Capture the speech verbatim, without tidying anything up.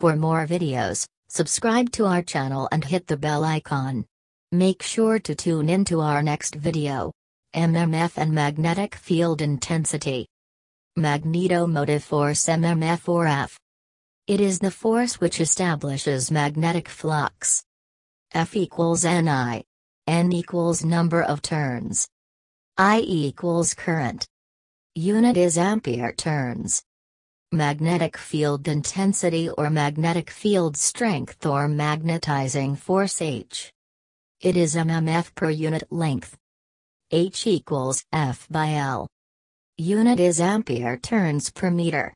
For more videos, subscribe to our channel and hit the bell icon. Make sure to tune in to our next video. M M F and magnetic field intensity. Magnetomotive force, M M F or F. It is the force which establishes magnetic flux. F equals N I. N equals number of turns. I equals current. Unit is ampere turns. Magnetic field intensity or magnetic field strength or magnetizing force H. It is M M F per unit length. H equals F by L. Unit is ampere turns per meter.